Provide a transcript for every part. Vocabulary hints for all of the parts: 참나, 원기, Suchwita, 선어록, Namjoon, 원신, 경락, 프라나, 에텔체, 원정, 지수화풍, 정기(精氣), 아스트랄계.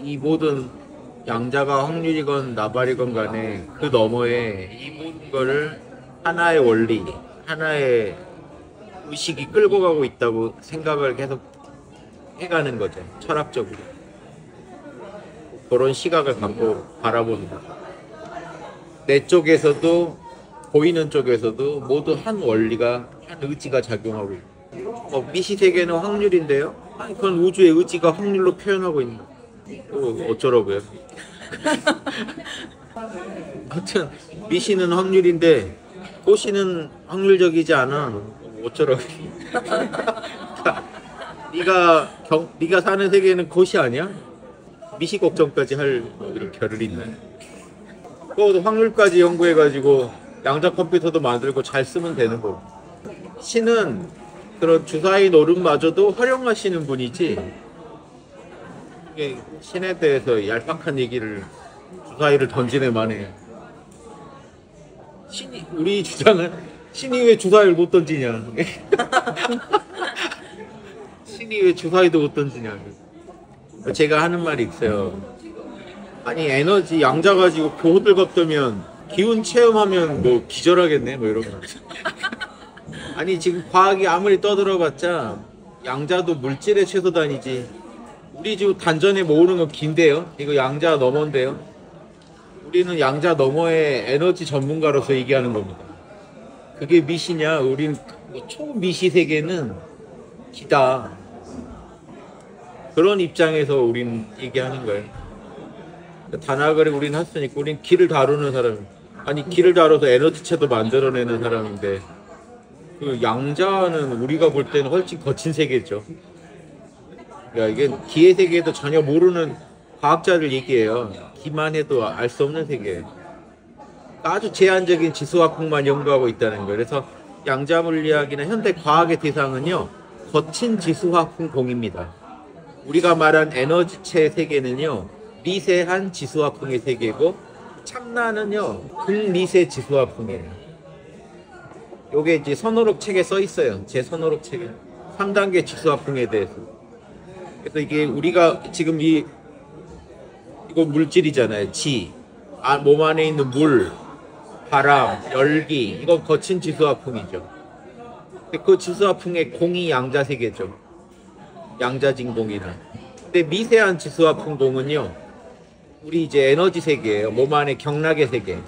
이 모든 양자가 확률이건 나발이건 간에 그 너머에 이 모든 거를 하나의 원리, 하나의 의식이 끌고 가고 있다고 생각을 계속 해가는 거죠. 철학적으로. 그런 시각을 갖고 바라봅니다. 내 쪽에서도 보이는 쪽에서도 모두 한 원리가, 한 의지가 작용하고 있고 미시세계는 확률인데요? 아니, 그건 우주의 의지가 확률로 표현하고 있는 거예요. 어쩌라고요? 하여튼 미시는 확률인데 꼬시는 확률적이지 않아. 어쩌라고. 네가 사는 세계는 것이 아니야? 미시 걱정까지 할 이런 결을 있나요? 그것도 확률까지 연구해가지고 양자 컴퓨터도 만들고 잘 쓰면 되는 거고. 신은 그런 주사위 노릇마저도 활용하시는 분이지, 신에 대해서 얄팍한 얘기를, 주사위를 던지네 만에. 신이, 우리 주장은 신이 왜 주사위를 못 던지냐. 신이 왜 주사위도 못 던지냐. 제가 하는 말이 있어요. 아니, 에너지 양자 가지고 고들겁되면 기운 체험하면 뭐 기절하겠네 뭐 이런 거. 아니, 지금 과학이 아무리 떠들어봤자 양자도 물질의 최소단위지. 우리 지금 단전에 모으는 건 긴데요. 이거 양자 너머인데요. 우리는 양자 너머의 에너지 전문가로서 얘기하는 겁니다. 그게 미시냐? 우리는 초미시 세계는 기다. 그런 입장에서 우린 얘기하는 거예요. 단아가리 우린 했으니까 우린 기를 다루는 사람. 아니, 기를 다뤄서 에너지체도 만들어내는 사람인데, 그 양자는 우리가 볼 때는 훨씬 거친 세계죠. 그러니까 이게 기의 세계에도 전혀 모르는 과학자를 얘기해요. 기만 해도 알 수 없는 세계. 아주 제한적인 지수화폭만 연구하고 있다는 거예요. 그래서 양자 물리학이나 현대 과학의 대상은요, 거친 지수화폭 공입니다. 우리가 말한 에너지체의 세계는요, 미세한 지수화풍의 세계고, 참나는요, 근미세 지수화풍이에요. 요게 이제 선어록 책에 써 있어요. 제 선어록 책에. 3단계 지수화풍에 대해서. 그래서 이게 우리가 지금 이거 물질이잖아요. 지. 아, 몸 안에 있는 물, 바람, 열기. 이건 거친 지수화풍이죠. 근데 그 지수화풍의 공이 양자 세계죠. 양자진공이나. 근데 미세한 지수화풍공은요, 우리 이제 에너지 세계예요. 몸 안에 경락의 세계.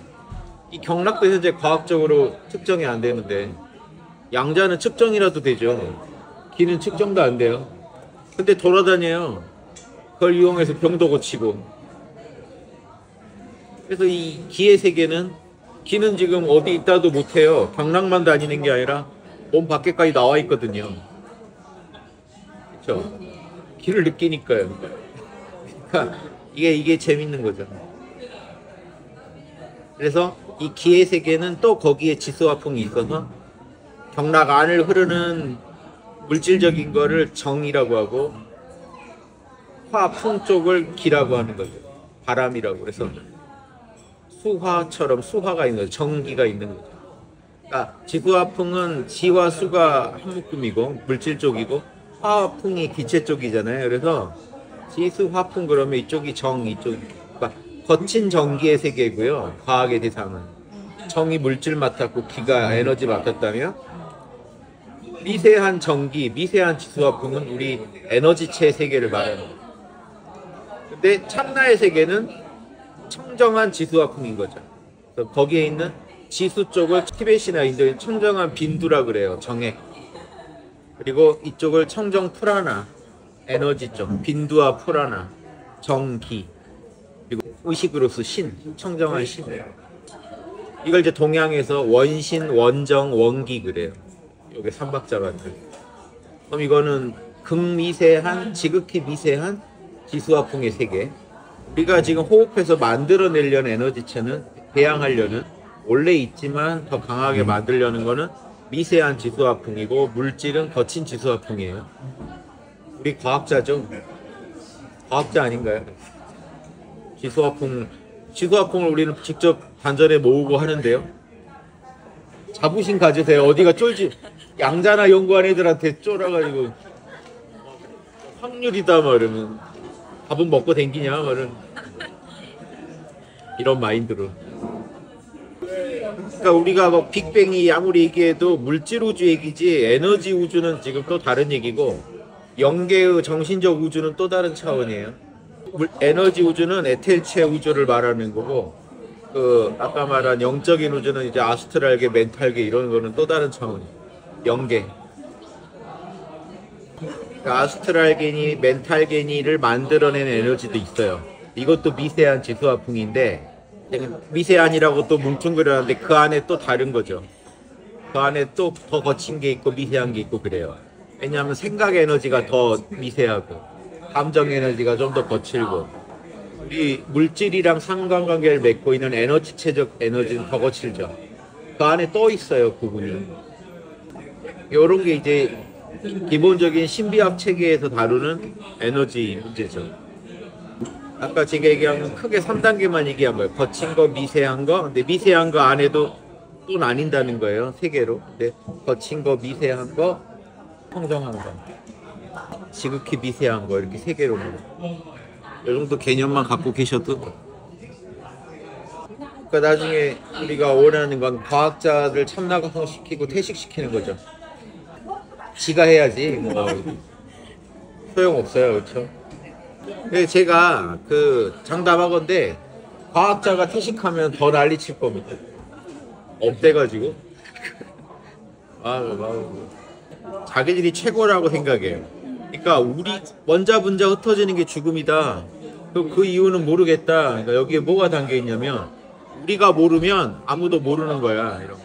이 경락도 현재 과학적으로 측정이 안 되는데, 양자는 측정이라도 되죠. 기는 측정도 안 돼요. 근데 돌아다녀요. 그걸 이용해서 병도 고치고. 그래서 이 기의 세계는, 기는 지금 어디 있다도 못해요. 경락만 다니는 게 아니라 몸 밖에까지 나와 있거든요. 그렇죠? 기를 느끼니까요. 그러니까 이게 재밌는 거죠. 그래서 이 기의 세계는 또 거기에 지수화풍이 있어서 경락 안을 흐르는 물질적인 거를 정이라고 하고, 화풍 쪽을 기라고 하는 거죠. 바람이라고. 그래서 수화처럼 수화가 있는 거죠. 정기가 있는 거죠. 그러니까 지수화풍은 지와 수가 한 묶음이고 물질 쪽이고, 화풍이 기체 쪽이잖아요. 그래서 지수화풍 그러면 이쪽이 정, 이쪽이, 그러니까 거친 전기의 세계고요. 과학의 대상은 정이 물질 맡았고 기가 에너지 맡았다면, 미세한 전기, 미세한 지수화풍은 우리 에너지체 세계를 말하는 거예요. 근데 참나의 세계는 청정한 지수화풍인 거죠. 그래서 거기에 있는 지수 쪽을 티벳이나 인도인 청정한 빈두라 그래요. 정액. 그리고 이쪽을 청정 프라나, 에너지 쪽, 빈두와 프라나, 정기, 그리고 의식으로서 신, 청정한 신. 이걸 이제 동양에서 원신, 원정, 원기 그래요. 요게 삼박자만들. 그럼 이거는 극미세한, 지극히 미세한 지수화풍의 세계. 우리가 지금 호흡해서 만들어내려는 에너지체는, 배양하려는, 원래 있지만 더 강하게 만들려는 거는 미세한 지수화풍이고, 물질은 거친 지수화풍이에요. 우리 과학자죠? 과학자 아닌가요? 지수화풍을 우리는 직접 단전에 모으고 하는데요. 자부심 가지세요. 어디가 쫄지, 양자나 연구한 애들한테 쫄아가지고 확률이다 막 이러면 밥은 먹고 댕기냐 그런 이런 마인드로. 그러니까 우리가 막 빅뱅이 아무리 얘기해도 물질 우주 얘기지 에너지 우주는 지금 또 다른 얘기고 영계의 정신적 우주는 또 다른 차원이에요. 에너지 우주는 에텔체 우주를 말하는 거고, 그 아까 말한 영적인 우주는 이제 아스트랄계, 멘탈계 이런 거는 또 다른 차원이에요. 영계. 그러니까 아스트랄계니 멘탈계니를 만들어낸 에너지도 있어요. 이것도 미세한 지수화풍인데, 미세한이라고 또 뭉뚱그려는데 그 안에 또 다른 거죠. 그 안에 또 더 거친 게 있고 미세한 게 있고 그래요. 왜냐하면 생각 에너지가 더 미세하고 감정 에너지가 좀 더 거칠고, 우리 물질이랑 상관관계를 맺고 있는 에너지체적 에너지는 더 거칠죠. 그 안에 또 있어요, 구분이. 이런 게 이제 기본적인 신비학 체계에서 다루는 에너지 문제죠. 아까 제가 얘기한 건 크게 3단계만 얘기한 거예요. 거친 거, 미세한 거. 근데 미세한 거 안에도 또 나뉜다는 거예요, 세 개로. 근데 거친 거, 미세한 거, 평정한 거, 지극히 미세한 거, 이렇게 세 개로. 이 정도 개념만 갖고 계셔도. 그러니까 나중에 우리가 원하는 건 과학자들 참나각성시키고 퇴식시키는 거죠. 지가 해야지 뭐 소용없어요, 그렇죠? 근데 제가 그 장담하건데 과학자가 퇴식하면 더 난리 칠 겁니다. 업돼가지고 자기들이 최고라고 생각해요. 그러니까 우리 원자 분자 흩어지는 게 죽음이다. 그 이유는 모르겠다. 그러니까 여기에 뭐가 담겨 있냐면 우리가 모르면 아무도 모르는 거야. 이런.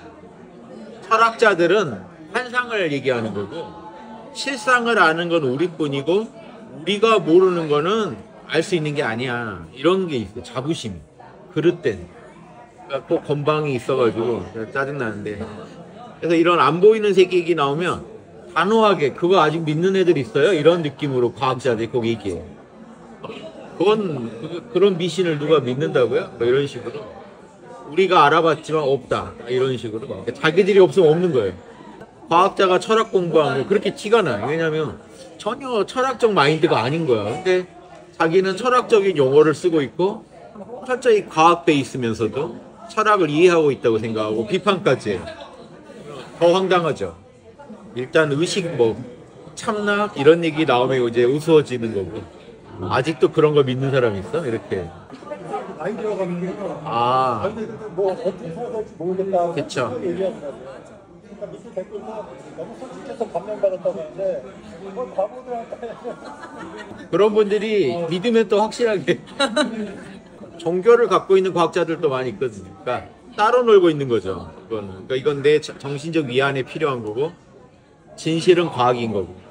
철학자들은 환상을 얘기하는 거고, 실상을 아는 건 우리뿐이고 우리가 모르는 거는 알 수 있는 게 아니야. 이런 게 있어, 자부심. 그릇된. 그러니까 또 건방이 있어가지고 짜증나는데. 그래서 이런 안 보이는 세계 얘기 나오면 단호하게 그거 아직 믿는 애들 있어요? 이런 느낌으로 과학자들이 꼭 얘기해. 그런 미신을 누가 믿는다고요? 뭐 이런 식으로. 우리가 알아봤지만 없다. 이런 식으로. 그러니까 자기들이 없으면 없는 거예요. 과학자가 철학 공부하고 그렇게 티가 나요. 왜냐면 전혀 철학적 마인드가 아닌 거야. 근데 자기는 철학적인 용어를 쓰고 있고 철저히 과학 베이스면서도 철학을 이해하고 있다고 생각하고 비판까지 해요. 더 황당하죠. 일단 의식 뭐 참나 이런 얘기 나오면 이제 우스워지는 거고, 아직도 그런 거 믿는 사람이 있어? 이렇게. 아이디어가 있는 거. 아. 뭐 어떻게 해야 될지 모르겠다. 그쵸. 그러니까 밑에 댓글도 너무 솔직해서 감명받았다고 했는데 그건 바보들한테. 그런 분들이 믿으면 또 확실하게 종교를 갖고 있는 과학자들도 많이 있거든요. 그러니까 따로 놀고 있는 거죠. 그러니까 이건 내 정신적 위안에 필요한 거고 진실은 과학인 거고.